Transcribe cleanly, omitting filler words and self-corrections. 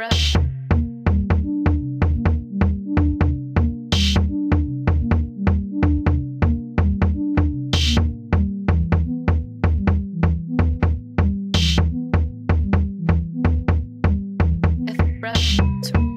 brush. F brush.